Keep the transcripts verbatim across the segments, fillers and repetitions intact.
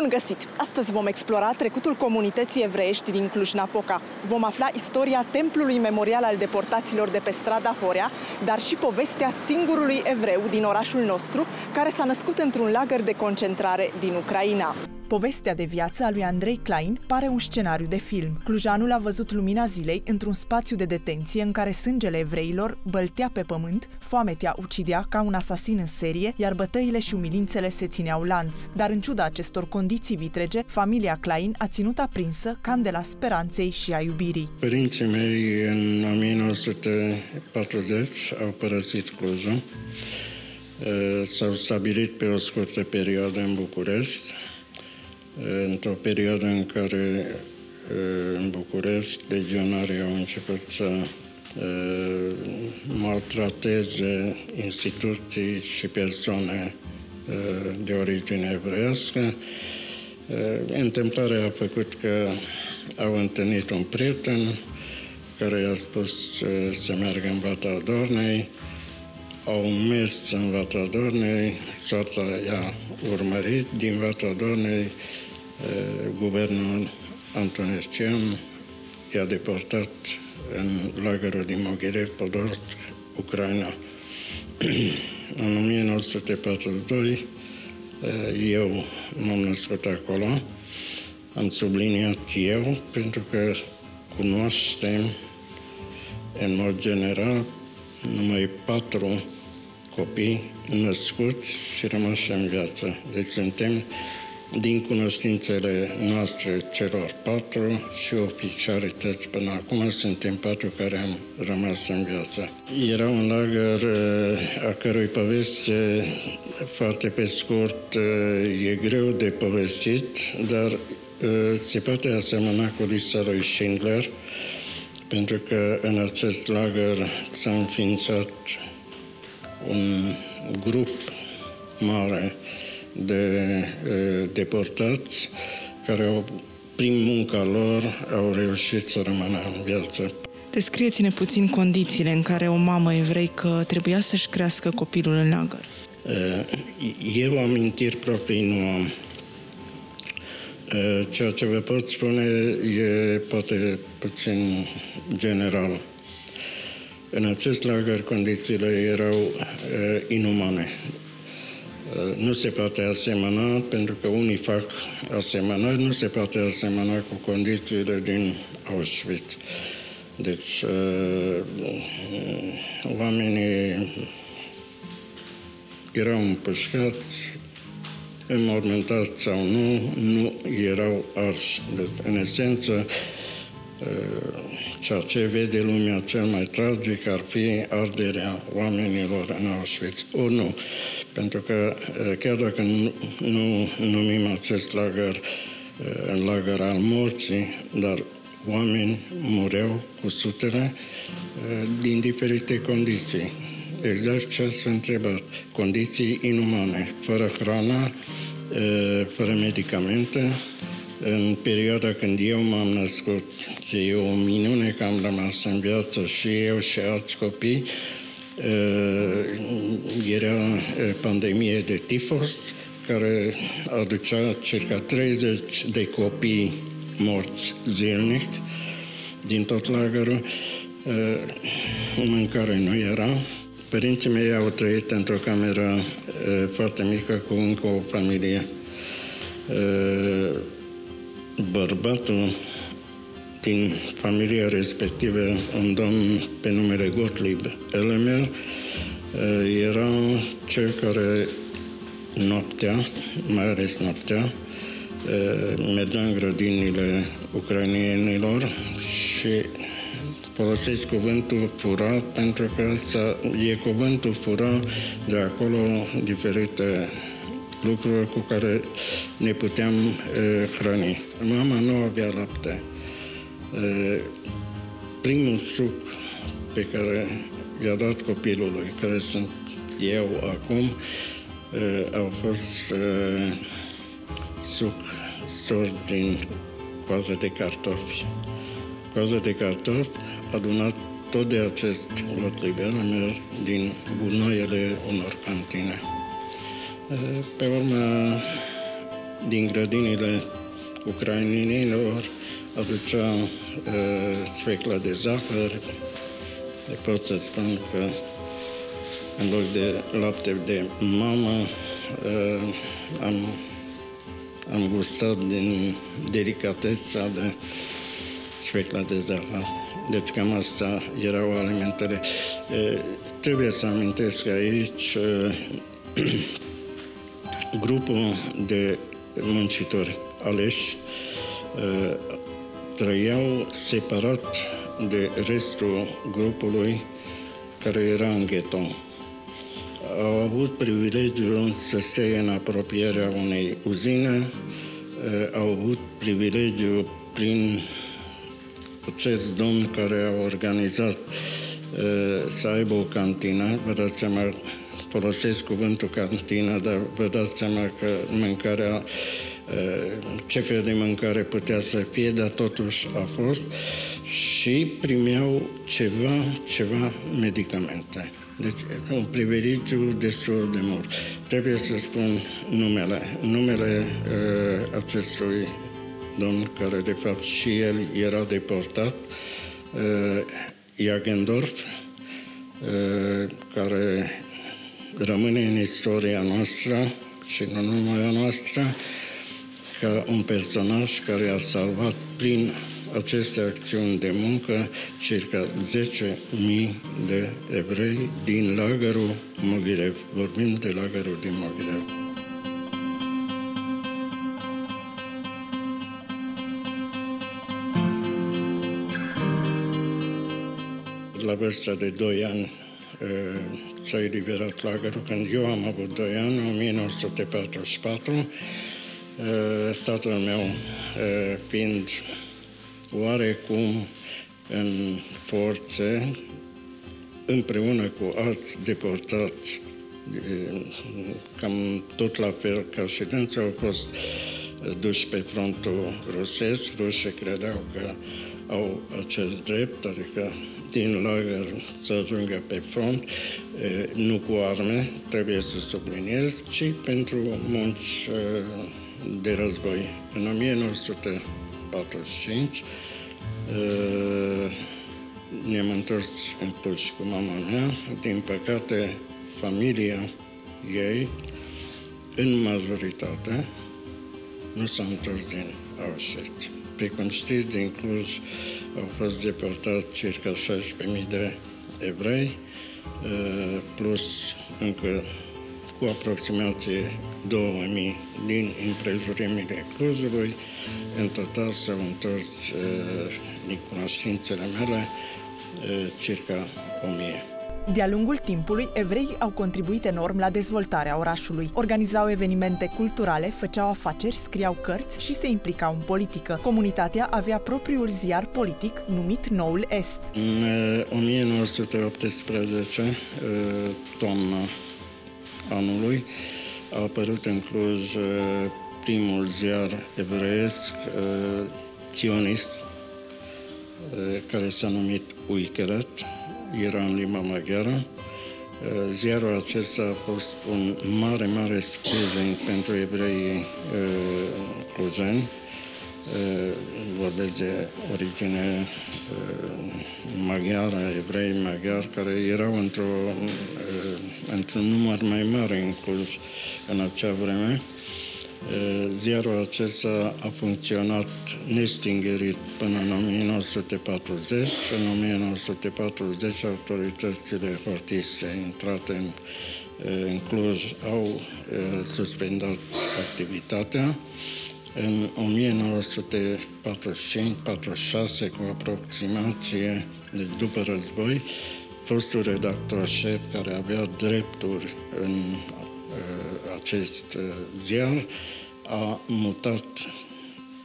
Bun găsit! Astăzi vom explora trecutul comunității evreiești din Cluj-Napoca. Vom afla istoria templului memorial al deportaților de pe strada Horea, dar și povestea singurului evreu din orașul nostru, care s-a născut într-un lagăr de concentrare din Ucraina. Povestea de viață a lui Andrei Klein pare un scenariu de film. Clujanul a văzut lumina zilei într-un spațiu de detenție în care sângele evreilor băltea pe pământ, foametea ucidea ca un asasin în serie, iar bătăile și umilințele se țineau lanț. Dar în ciuda acestor condiții vitrege, familia Klein a ținut aprinsă candela speranței și a iubirii. Părinții mei în o mie nouă sute patruzeci au părăsit Clujul, s-au stabilit pe o scurtă perioadă în București, într-o perioadă în care în București legionarii au început să maltrateze instituții și persoane de origine evreiască. Întâmplarea a făcut că au întâlnit un prieten care i-a spus să meargă în Vatra Dornei. Au mers în Vatra Dornei, soarta i-a urmărit. Din Vatra Dornei, guvernul Anton Ercen i-a deportat în lagărul din Mogilev, Podor, Ucraina. În o mie nouă sute patruzeci și doi, eu m-am născut acolo. Am subliniat eu, pentru că cunoaștem, în mod general, numai patru copii născuți și rămași în viață. Deci suntem, din cunoștințele noastre celor patru și oficialități până acum, suntem patru care am rămas în viață. Era un lagăr a cărui poveste, foarte pe scurt, e greu de povestit, dar se poate asemăna cu lista lui Schindler, pentru că în acest lagăr s-a înființat un grup mare de uh, deportați care au, prin munca lor, au reușit să rămână în viață. Descrieți-ne puțin condițiile în care o mamă evreică trebuia să-și crească copilul în lagăr. Uh, eu amintiri proprii nu am. Uh, ceea ce vă pot spune e poate puțin general. În acest lagăr condițiile erau uh, inumane. Uh, nu se poate asemăna, pentru că unii fac asemănări, nu se poate asemăna cu condițiile din Auschwitz. Deci, uh, oamenii erau împușcați, înmormântați sau nu, nu erau arși. Deci, în esență, uh, ceea ce vede lumea cel mai tragic ar fi arderea oamenilor în Auschwitz. Ori nu, pentru că chiar dacă nu, nu numim acest lagăr în lagăr al morții, dar oameni mureau cu sutele din diferite condiții. Exact ce s-a întrebat, condiții inumane, fără hrană, fără medicamente. În perioada când eu m-am născut, că e o minune că am rămas în viață și eu și alți copii, era pandemie de tifos, care aducea circa treizeci de copii morți zilnic din tot lagărul. Mâncare nu era. Părinții mei au trăit într-o cameră foarte mică cu încă o familie. Bărbatul din familia respectivă, un domn pe numele Gottlieb L M L, era cel care noaptea, mai ales noaptea, mergea în grădinile ucrainienilor și folosesc cuvântul fura, pentru că asta e cuvântul fura, de acolo diferite lucruri cu care ne puteam uh, hrăni. Mama nu avea lapte. Uh, primul suc pe care i-a dat copilului, care sunt eu acum, uh, au fost uh, suc stors din coază de cartofi. Coază de cartofi adunat tot de acest lot liber din gunoaiele unor cantine. Pe urmă, din grădinile ucrainenilor, aduceau uh, sfecla de zahăr. De pot să spun că în loc de lapte de mamă, uh, am, am gustat din delicateța de sfecla de zahăr. Deci cam asta erau alimentele. Uh, trebuie să amintesc aici uh, grupul de muncitori aleși uh, trăiau separat de restul grupului care era în ghetto. Au avut privilegiul să stea în apropierea unei uzine, uh, au avut privilegiul prin acest domn care a organizat uh, să aibă o cantină. Vă dați seama, folosesc cuvântul cantină, dar vă dați seama că mâncarea, ce fel de mâncare putea să fie, dar totuși a fost, și primeau ceva, ceva medicamente. Deci un privilegiu destul de mult. Trebuie să spun numele, numele uh, acestui domn care de fapt și el era deportat, uh, Iagendorf, uh, care rămâne în istoria noastră și nu numai a noastră ca un personaj care a salvat prin aceste acțiuni de muncă circa zece mii de evrei din lagărul Mogilev. Vorbim de lagărul din Mogilev. La vârsta de doi ani s-a eliberat lagărul. Când eu am avut doi ani, în o mie nouă sute patruzeci și patru, tatăl meu fiind oarecum în forțe, împreună cu alți deportați, cam tot la fel ca și dânții, au fost duși pe frontul rusesc. Rușii credeau că au acest drept, adică din lagăr să ajungă pe front, nu cu arme, trebuie să subliniez, ci pentru munci de război. În o mie nouă sute patruzeci și cinci ne-am întors în Cluj cu mama mea. Din păcate, familia ei, în majoritate, nu s-a întors din Auschwitz. Precum știți, din Cluj au fost deportați circa șaisprezece mii de evrei, plus încă cu aproximație două mii din împrejurimile Clujului. În total s-au întors, din cunoștințele mele, circa o mie. De-a lungul timpului, evreii au contribuit enorm la dezvoltarea orașului. Organizau evenimente culturale, făceau afaceri, scriau cărți și se implicau în politică. Comunitatea avea propriul ziar politic numit Noul Est. În o mie nouă sute optsprezece, toamna anului, a apărut în Cluj primul ziar evreiesc, ționist, care s-a numit Uikarat. Era în limba maghiară. Ziarul acesta a fost un mare, mare sprijin pentru evreii clujeni. Vorbesc de origine maghiară, evrei maghiari, care erau într-un într-un număr mai mare în Cluj în acea vreme. Ziarul acesta a funcționat nestingerit până în o mie nouă sute patruzeci. În o mie nouă sute patruzeci, autoritățile hortiste intrate în, în Cluj au e, suspendat activitatea. În o mie nouă sute patruzeci și cinci patruzeci și șase, cu aproximație, deci după război, fostul redactor șef care avea drepturi în acest ziar a mutat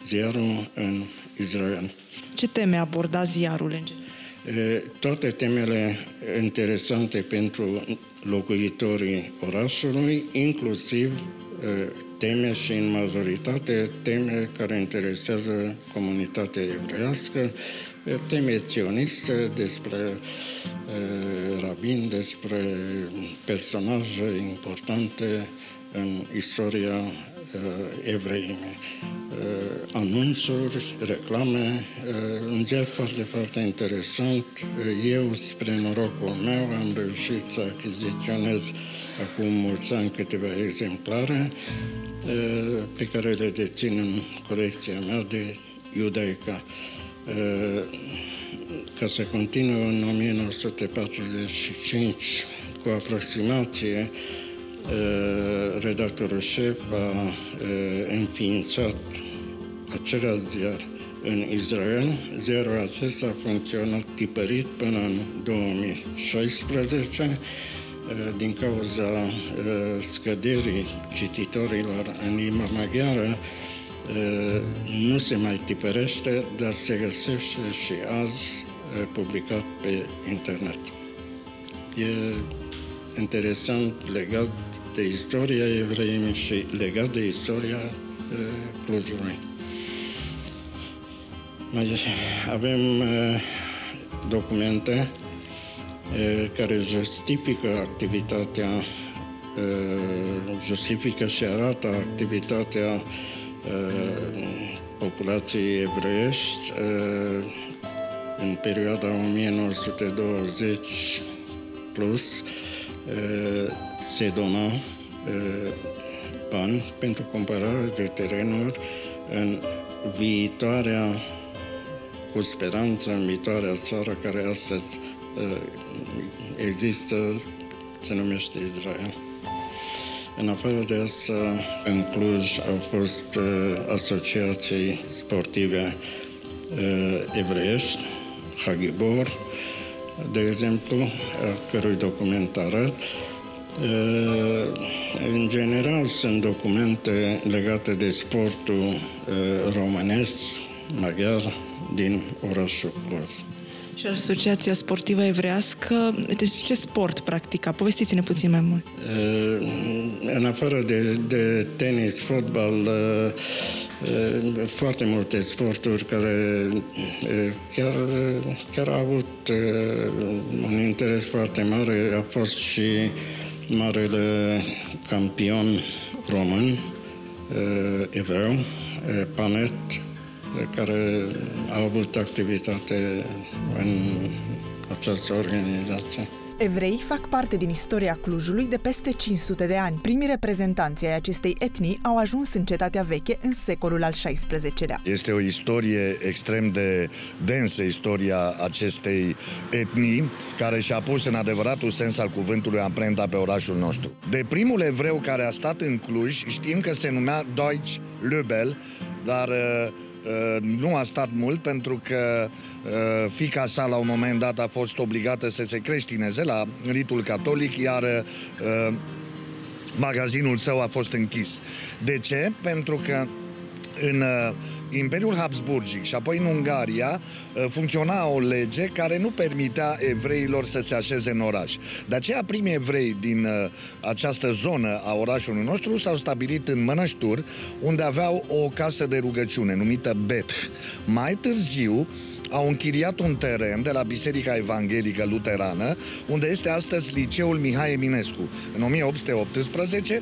ziarul în Israel. Ce teme aborda ziarul în general? Toate temele interesante pentru locuitorii orașului, inclusiv teme și în majoritate teme care interesează comunitatea evreiască, teme ționiste despre rabini, despre personaje importante în istoria evreime, anunțuri, reclame, un ziar foarte, foarte interesant. Eu, spre norocul meu, am reușit să achiziționez acum mulți ani câteva exemplare pe care le dețin în colecția mea de iudaica. Ca să continue, în o mie nouă sute patruzeci și cinci, cu aproximație, redactorul șef a înființat același ziar în Israel. Ziarul acesta a funcționat tipărit până în două mii șaisprezece. Din cauza scăderii cititorilor în limba maghiară, nu se mai tipărește, dar se găsește și azi publicat pe internet. E interesant, legat de istoria evreimii și legat de istoria Clujului. Mai avem documente care justifică activitatea, justifică și arată activitatea populației evreiești în perioada o mie nouă sute douăzeci plus. Se dona bani pentru cumpărarea de terenuri în viitoarea, cu speranță, în viitoarea țară care astăzi există, se numește Israel. În afară de asta, în Cluj au fost uh, asociații sportive uh, evreiești, Hagibor, de exemplu, a cărui document arăt. Uh, în general, sunt documente legate de sportul uh, românesc, maghiar, din orașul Cluj. Și Asociația Sportivă Evrească, deci ce sport practica? Povestiți-ne puțin mai mult. În afară de, de tenis, fotbal, foarte multe sporturi care chiar, chiar au avut un interes foarte mare. A fost și marele campion român, evreu, Panet, care au avut activitate în această organizație. Evreii fac parte din istoria Clujului de peste cinci sute de ani. Primii reprezentanți ai acestei etnii au ajuns în cetatea veche în secolul al șaisprezecelea. Este o istorie extrem de densă, istoria acestei etnii, care și-a pus în adevăratul sens al cuvântului amprenta pe orașul nostru. De primul evreu care a stat în Cluj știm că se numea Deutsch Löbel, dar nu a stat mult pentru că fiica sa la un moment dat a fost obligată să se creștineze la ritul catolic, iar magazinul său a fost închis. De ce? Pentru că în Imperiul Habsburgii și apoi în Ungaria funcționa o lege care nu permitea evreilor să se așeze în oraș. De aceea primii evrei din această zonă a orașului nostru s-au stabilit în Mănășturi, unde aveau o casă de rugăciune numită Beth. Mai târziu au închiriat un teren de la Biserica Evanghelică Luterană, unde este astăzi Liceul Mihai Eminescu. În o mie opt sute optsprezece,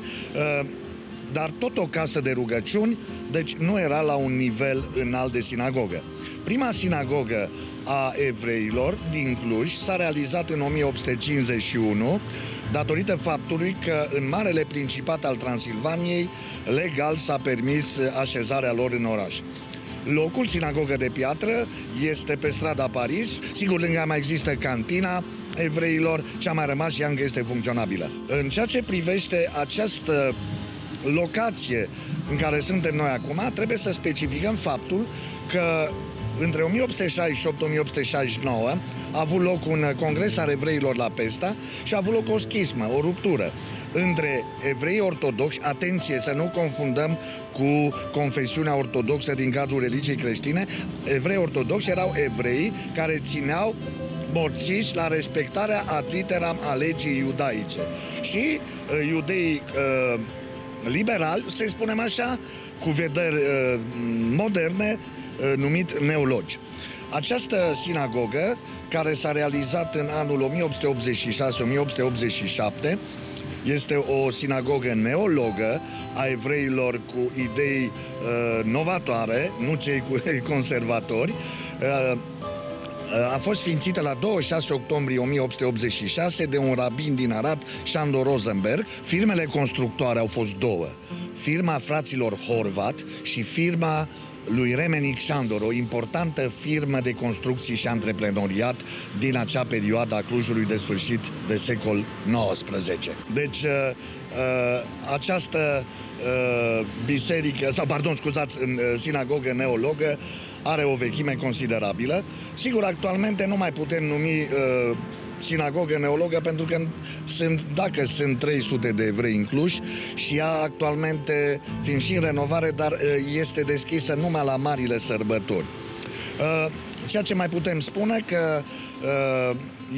dar tot o casă de rugăciuni, deci nu era la un nivel înalt de sinagogă. Prima sinagogă a evreilor din Cluj s-a realizat în o mie opt sute cincizeci și unu, datorită faptului că în Marele Principat al Transilvaniei legal s-a permis așezarea lor în oraș. Locul, sinagogă de piatră, este pe strada Paris. Sigur, lângă mai există cantina evreilor, ce a mai rămas și ea încă este funcționabilă. În ceea ce privește această locație în care suntem noi acum, trebuie să specificăm faptul că între o mie opt sute șaizeci și opt - o mie opt sute șaizeci și nouă a avut loc un congres al evreilor la Pesta și a avut loc o schismă, o ruptură între evrei ortodoxi, atenție să nu confundăm cu confesiunea ortodoxă din cadrul religiei creștine, evrei ortodoxi erau evrei care țineau morțiși la respectarea ad literam a legii iudaice și uh, iudeii uh, liberal, să-i spunem așa, cu vederi uh, moderne, uh, numit neologi. Această sinagogă, care s-a realizat în anul o mie opt sute optzeci și șase - o mie opt sute optzeci și șapte, Este o sinagogă neologă a evreilor cu idei uh, novatoare, nu cei cu conservatori. Uh, A fost sfințită la douăzeci și șase octombrie o mie opt sute optzeci și șase de un rabin din Arad, Shando Rosenberg. Firmele constructoare au fost două. Firma fraților Horvat și firma lui Remenyik Sándor, o importantă firmă de construcții și antreprenoriat din acea perioadă a Clujului de sfârșit de secol nouăsprezece. Deci această biserică, sau pardon, scuzați, sinagogă neologă are o vechime considerabilă. Sigur, actualmente nu mai putem numi sinagogă neologă pentru că sunt, dacă sunt trei sute de evrei în Cluj și ea actualmente, fiind și în renovare, dar este deschisă numai la marile sărbători. Ceea ce mai putem spune că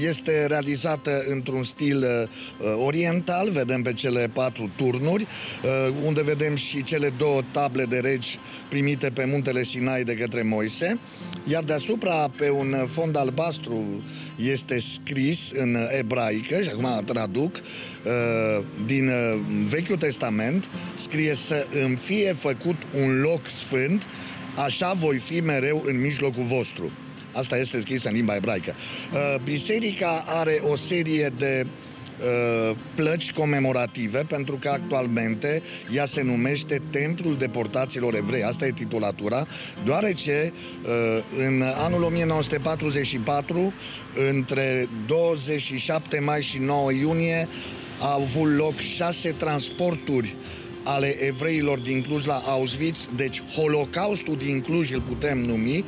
este realizată într-un stil oriental, vedem pe cele patru turnuri, unde vedem și cele două table de regi primite pe muntele Sinai de către Moise, iar deasupra, pe un fond albastru, este scris în ebraică, și acum traduc, din Vechiul Testament, scrie: să îmi fie făcut un loc sfânt, așa voi fi mereu în mijlocul vostru. Asta este scris în limba ebraică. Biserica are o serie de plăci comemorative, pentru că actualmente ea se numește Templul Deportaților Evrei. Asta e titulatura, deoarece în anul o mie nouă sute patruzeci și patru, între douăzeci și șapte mai și nouă iunie, au avut loc șase transporturi ale evreilor din Cluj la Auschwitz, deci Holocaustul din Cluj îl putem numi,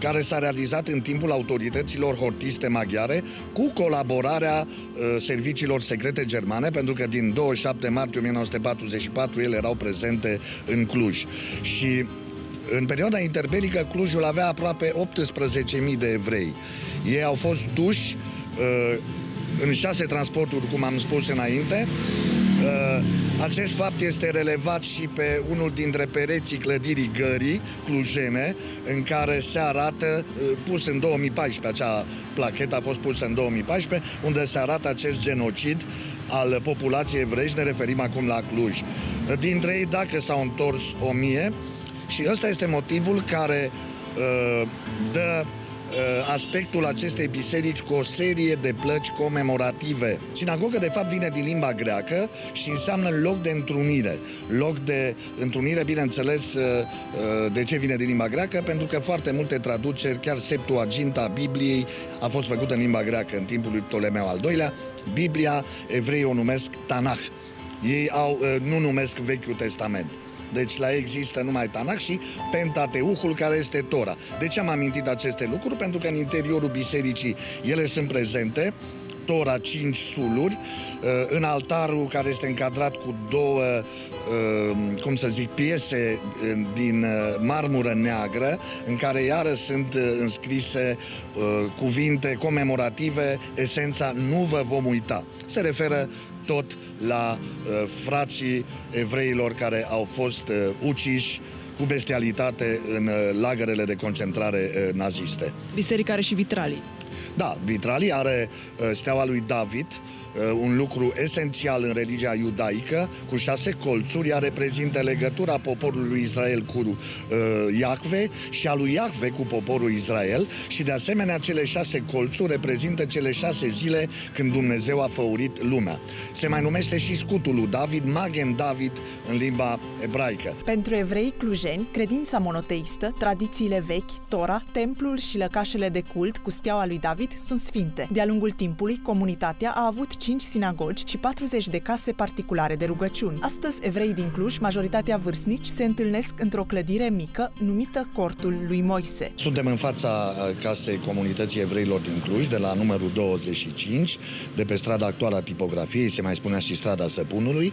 care s-a realizat în timpul autorităților hortiste maghiare cu colaborarea uh, serviciilor secrete germane, pentru că din douăzeci și șapte martie o mie nouă sute patruzeci și patru ele erau prezente în Cluj. Și în perioada interbelică Clujul avea aproape optsprezece mii de evrei. Ei au fost duși uh, în șase transporturi, cum am spus înainte. Uh, Acest fapt este relevat și pe unul dintre pereții clădirii Gării clujene, în care se arată, pus în două mii paisprezece, acea plachetă a fost pusă în două mii paisprezece, unde se arată acest genocid al populației evreiești, ne referim acum la Cluj. Dintre ei, dacă s-au întors o mie, și ăsta este motivul care uh, dă aspectul acestei biserici cu o serie de plăci comemorative. Sinagogă, de fapt, vine din limba greacă și înseamnă loc de întrunire. Loc de întrunire, bineînțeles, de ce vine din limba greacă? Pentru că foarte multe traduceri, chiar Septuaginta Bibliei, a fost făcută în limba greacă în timpul lui Ptolemeu al doilea. Biblia, evreii o numesc Tanah. Ei au, nu numesc Vechiul Testament. Deci la ei există numai Tanakh și Pentateuhul, care este Tora. De ce am amintit aceste lucruri? Pentru că în interiorul bisericii ele sunt prezente, Tora, cinci suluri, în altarul care este încadrat cu două, cum să zic, piese din marmură neagră, în care iară sunt înscrise cuvinte comemorative, esența "nu vă vom uita". Se referă tot la uh, frații evreilor care au fost uh, uciși cu bestialitate în uh, lagărele de concentrare uh, naziste. Biserica are și vitralii. Da, vitralii, are uh, steaua lui David, uh, un lucru esențial în religia iudaică, cu șase colțuri, ea reprezintă legătura poporului lui Israel cu uh, Iacve și a lui Iacve cu poporul Israel, și de asemenea cele șase colțuri reprezintă cele șase zile când Dumnezeu a făurit lumea. Se mai numește și scutul lui David, Magen David în limba ebraică. Pentru evrei clujeni, credința monoteistă, tradițiile vechi, Tora, templul și lăcașele de cult cu steaua lui David sunt sfinte. De-a lungul timpului, comunitatea a avut cinci sinagogi și patruzeci de case particulare de rugăciuni. Astăzi, evrei din Cluj, majoritatea vârstnici, se întâlnesc într-o clădire mică numită Cortul lui Moise. Suntem în fața casei comunității evreilor din Cluj, de la numărul douăzeci și cinci, de pe strada actuală a Tipografiei, se mai spunea și strada Săpunului.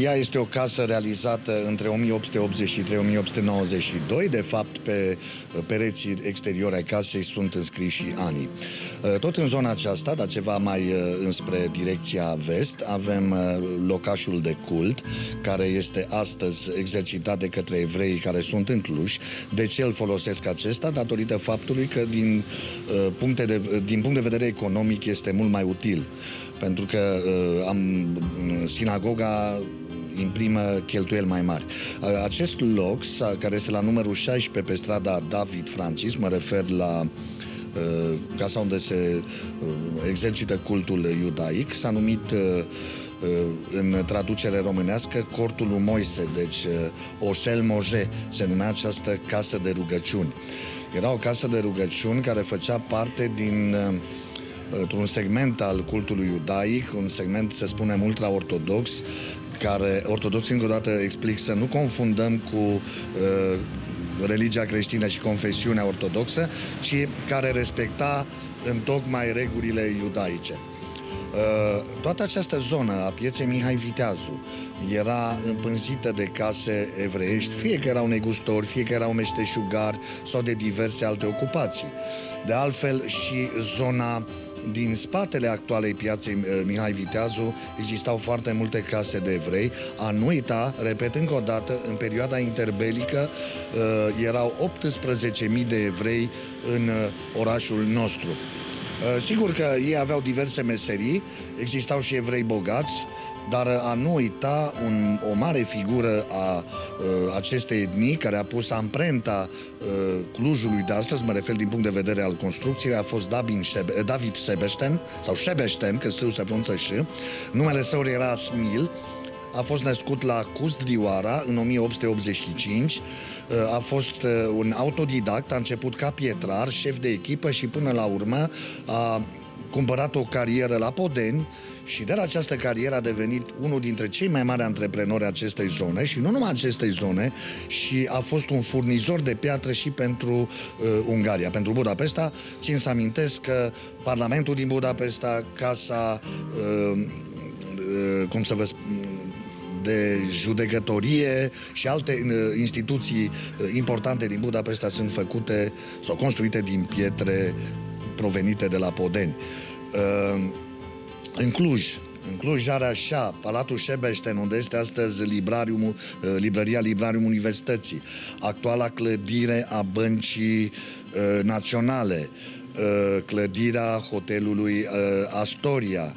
Ea este o casă realizată între o mie opt sute optzeci și trei - o mie opt sute nouăzeci și doi, de fapt pe pereții exteriori ai casei sunt înscriși și anii. Tot în zona aceasta, dar ceva mai înspre direcția vest, avem locașul de cult, care este astăzi exercitat de către evreii care sunt în Cluj. De ce îl folosesc acesta? Datorită faptului că din, puncte de, din punct de vedere economic este mult mai util, pentru că am, sinagoga imprimă cheltuieli mai mari. Acest loc, care este la numărul șaisprezece pe strada David Francis, mă refer la casa unde se exercită cultul iudaic, s-a numit în traducere românească Cortul lui Moise, deci Oșel Moje se numea această casă de rugăciuni. Era o casă de rugăciuni care făcea parte din un segment al cultului iudaic, un segment, să spunem, ultra-ortodox, care, ortodox, încă o dată explic, să nu confundăm cu uh, religia creștină și confesiunea ortodoxă, ci care respecta întocmai regulile iudaice. Uh, toată această zonă a pieței Mihai Viteazu era împânzită de case evreiești, fie că erau negustori, fie că erau meșteșugari sau de diverse alte ocupații. De altfel, și zona din spatele actualei piaței Mihai Viteazu existau foarte multe case de evrei. A nu uita, repet încă o dată, în perioada interbelică erau optsprezece mii de evrei în orașul nostru. Sigur că ei aveau diverse meserii, existau și evrei bogați, dar a nu uita un, o mare figură a, a acestei etnii care a pus amprenta a, Clujului de astăzi, mă refer din punct de vedere al construcției, a fost David Sebeșten, sau Sebeșten, că său se pronunță și, numele său era Smil, a fost născut la Cuzdrioara în o mie opt sute optzeci și cinci, a fost un autodidact, a început ca pietrar, șef de echipă și până la urmă a cumpărat o carieră la Podeni și de la această carieră a devenit unul dintre cei mai mari antreprenori acestei zone și nu numai acestei zone, și a fost un furnizor de piatră și pentru uh, Ungaria, pentru Budapesta. Țin să amintesc că Parlamentul din Budapesta, casa, uh, uh, cum să vă spun, de judecătorie și alte instituții importante din Budapesta sunt făcute sau construite din pietre provenite de la Podeni. În Cluj, în Cluj are așa Palatul Sebeșten, unde este astăzi librariumul, librăria Librarium Universității, actuala clădire a Băncii Naționale, clădirea hotelului Astoria,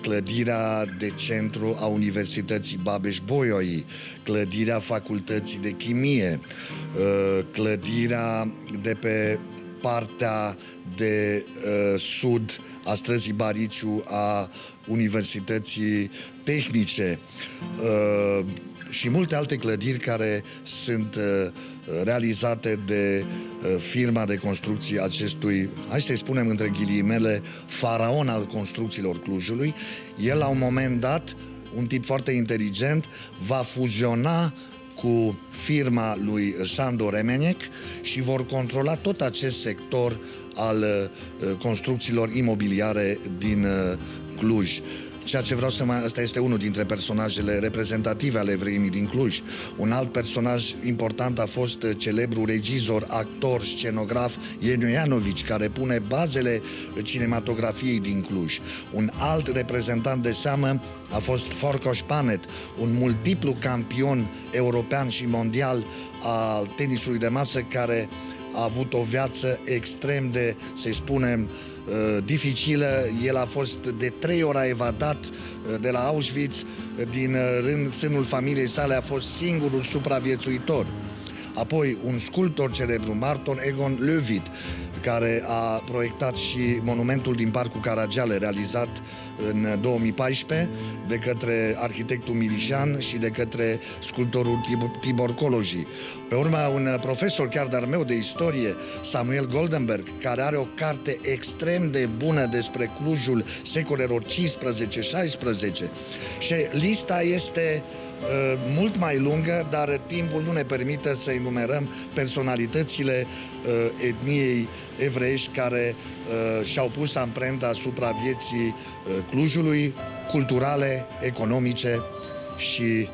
clădirea de centru a Universității Babeș-Bolyai, clădirea Facultății de Chimie, clădirea de pe partea de uh, sud a străzii Bariciu a Universității Tehnice uh, și multe alte clădiri care sunt uh, realizate de uh, firma de construcții acestui, hai să-i spunem între ghilimele, faraon al construcțiilor Clujului. El la un moment dat, un tip foarte inteligent, va fuziona cu firma lui Shando Remenyik și vor controla tot acest sector al uh, construcțiilor imobiliare din uh, Cluj. Ceea ce vreau să mai... Asta este unul dintre personajele reprezentative ale evreimii din Cluj. Un alt personaj important a fost celebrul regizor, actor, scenograf Ienoianovici, care pune bazele cinematografiei din Cluj. Un alt reprezentant de seamă a fost Farkas Panet, un multiplu campion european și mondial al tenisului de masă, care a avut o viață extrem de, să-i spunem, dificilă. El a fost de trei ori evadat de la Auschwitz, din rând, sânul familiei sale a fost singurul supraviețuitor. Apoi un sculptor celebru, Anton Ercen, care a proiectat și monumentul din Parcul Caragiale, realizat în două mii paisprezece de către arhitectul Milișan și de către sculptorul Tibor Coloji. Pe urmă, un profesor chiar de-al meu de istorie, Samuel Goldenberg, care are o carte extrem de bună despre Clujul secolelor cincisprezece șaisprezece, și lista este uh, mult mai lungă, dar timpul nu ne permite să enumerăm personalitățile uh, etniei evreiești care uh, și-au pus amprenta asupra vieții uh, Clujului, culturale, economice, și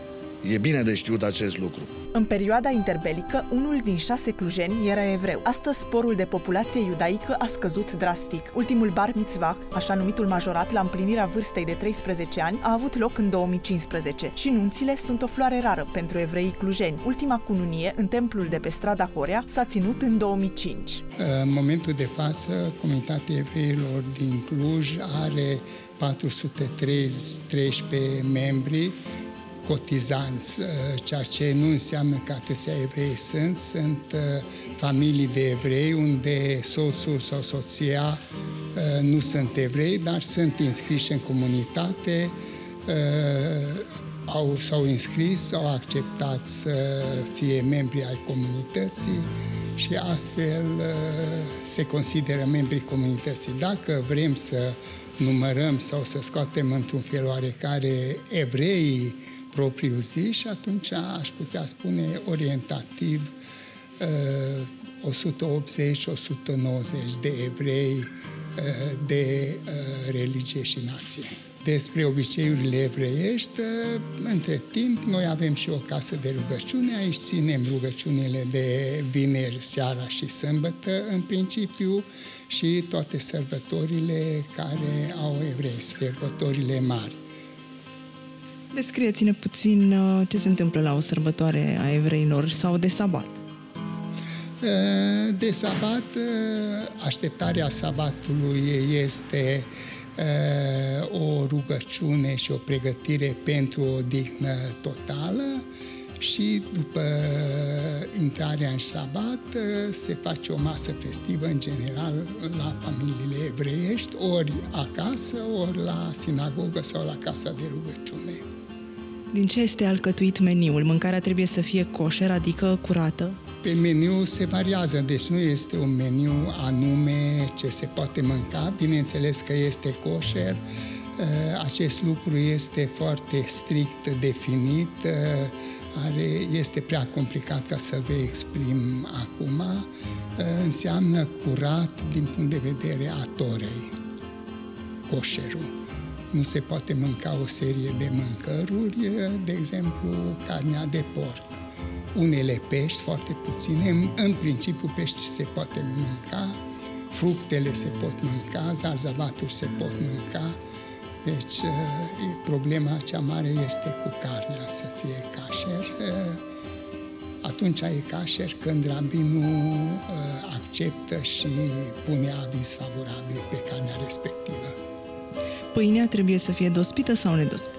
e bine de știut acest lucru. În perioada interbelică, unul din șase clujeni era evreu. Astăzi, sporul de populație iudaică a scăzut drastic. Ultimul bar mitzvah, așa numitul majorat la împlinirea vârstei de treisprezece ani, a avut loc în două mii cincisprezece și nunțile sunt o floare rară pentru evreii clujeni. Ultima cununie, în templul de pe strada Horea, s-a ținut în două mii cinci. În momentul de față, comunitatea evreilor din Cluj are patru sute treisprezece membri cotizanți, ceea ce nu înseamnă că atâția evrei sunt, sunt familii de evrei unde soțul sau soția nu sunt evrei, dar sunt inscriși în comunitate, au, s-au inscris, s-au acceptat să fie membri ai comunității și astfel se consideră membrii comunității. Dacă vrem să numărăm sau să scoatem într-un fel oarecare evreii propriu-zis, și atunci aș putea spune orientativ o sută optzeci - o sută nouăzeci de evrei de religie și nație. Despre obiceiurile evreiești, între timp, noi avem și o casă de rugăciune, aici ținem rugăciunile de vineri, seara și sâmbătă, în principiu, și toate sărbătorile care au evrei, sărbătorile mari. Descrieți-ne puțin ce se întâmplă la o sărbătoare a evreilor sau de sabat. De sabat, așteptarea sabatului este o rugăciune și o pregătire pentru o odihnă totală și după intrarea în sabat se face o masă festivă în general la familiile evreiești, ori acasă, ori la sinagogă sau la casa de rugăciune. Din ce este alcătuit meniul? Mâncarea trebuie să fie coșer, adică curată? Pe meniu se variază, deci nu este un meniu anume ce se poate mânca. Bineînțeles că este coșer. Acest lucru este foarte strict definit. Este prea complicat ca să vă exprim acum. Înseamnă curat din punct de vedere a Torei, coșerul. Nu se poate mânca o serie de mâncăruri, de exemplu, carnea de porc. Unele pești, foarte puține, în, în principiu pești se poate mânca, fructele se pot mânca, zarzavaturi se pot mânca, deci problema cea mare este cu carnea să fie cașer. Atunci e cașer când rabinul acceptă și pune aviz favorabil pe carnea respectivă. Pâinea trebuie să fie dospită sau nedospită?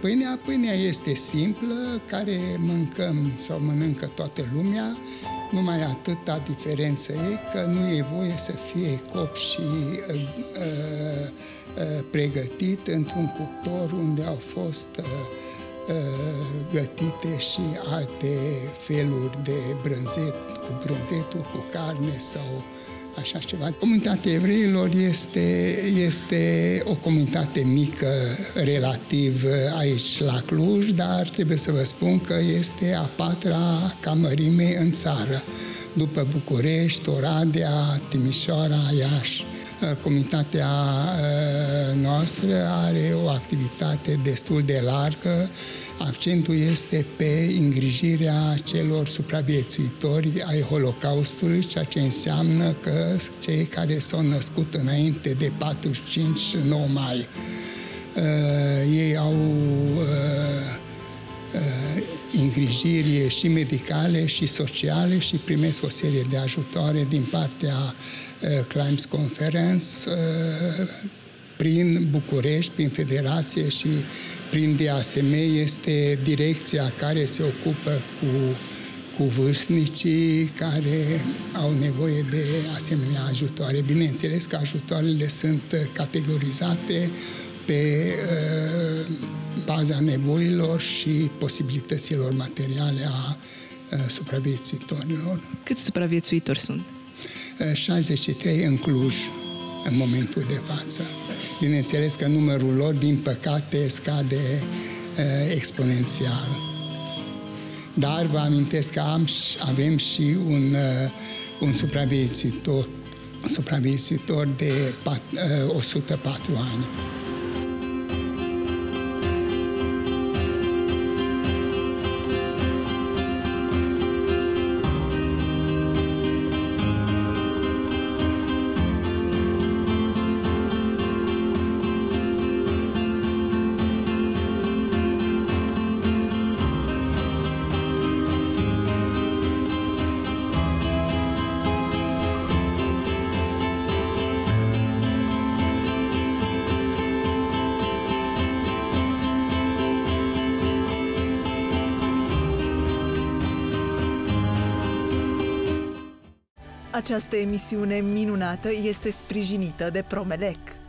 Pâinea, pâinea este simplă, care mâncăm sau mănâncă toată lumea, numai atâta diferență e că nu e voie să fie copt și uh, uh, pregătit într-un cuptor unde au fost uh, uh, gătite și alte feluri de brânzet, cu brânzeturi, cu carne sau așa ceva. Comunitatea evreilor este, este o comunitate mică relativ aici la Cluj, dar trebuie să vă spun că este a patra ca mărime în țară, după București, Oradea, Timișoara, Iași. Comunitatea noastră are o activitate destul de largă. Accentul este pe îngrijirea celor supraviețuitori ai Holocaustului, ceea ce înseamnă că cei care s-au născut înainte de patruzeci și cinci nouă mai, ei au îngrijiri și medicale și sociale și primesc o serie de ajutoare din partea Climbs Conference prin București, prin Federație și prin D A S M. Este direcția care se ocupă cu, cu vârstnicii care au nevoie de asemenea ajutoare. Bineînțeles că ajutoarele sunt categorizate pe uh, baza nevoilor și posibilităților materiale a uh, supraviețuitorilor. Câți supraviețuitori sunt? șaizeci și trei în Cluj, în momentul de față. Bineînțeles că numărul lor, din păcate, scade uh, exponențial. Dar vă amintesc că am, avem și un, uh, un supraviețuitor, supraviețuitor de pat, uh, o sută patru ani. Această emisiune minunată este sprijinită de Promelec.